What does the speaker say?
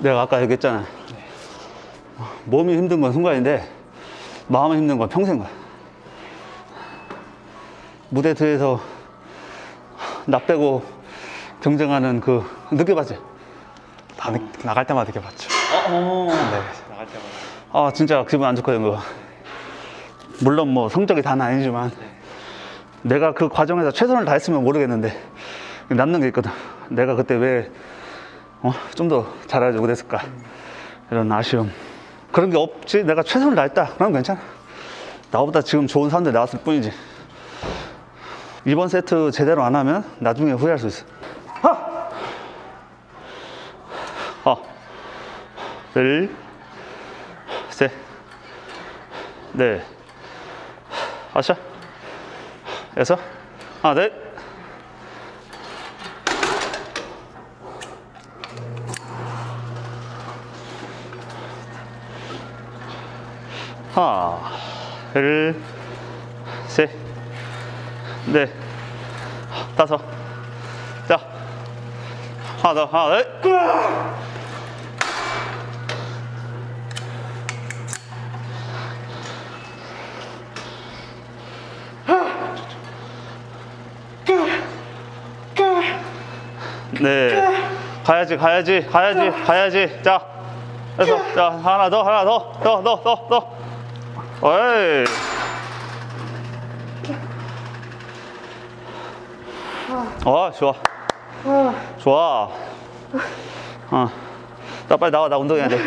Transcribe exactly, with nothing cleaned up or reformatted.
내가 아까 얘기했잖아. 네. 몸이 힘든 건 순간인데 마음이 힘든 건 평생 거야. 무대 뒤에서 나 빼고 경쟁하는 그 느껴봤지? 다 느, 나갈 때마다 느껴봤죠. 어, 어. 네. 나갈 때마다. 아 진짜 기분 안 좋거든 그거. 물론 뭐 성적이 다는 아니지만 네. 내가 그 과정에서 최선을 다했으면 모르겠는데 남는 게 있거든. 내가 그때 왜 어, 좀 더 잘하지 못했을까. 이런 아쉬움. 그런 게 없지. 내가 최선을 다했다. 그럼 괜찮아. 나보다 지금 좋은 사람들 나왔을 뿐이지. 이번 세트 제대로 안 하면 나중에 후회할 수 있어. 하! 어. 둘, 셋, 넷, 아시아, 여섯, 하나, 넷. 하나, 둘, 셋, 넷, 다섯. 자, 하나 더, 하나, 넷. 네, 가야지, 가야지, 가야지, 가야지. 자, 그래서 자, 하나 더, 하나 더, 더, 더, 더, 더. 어이. 어, 좋아. 좋아. 어. 나 빨리 나와. 나 운동해야 돼.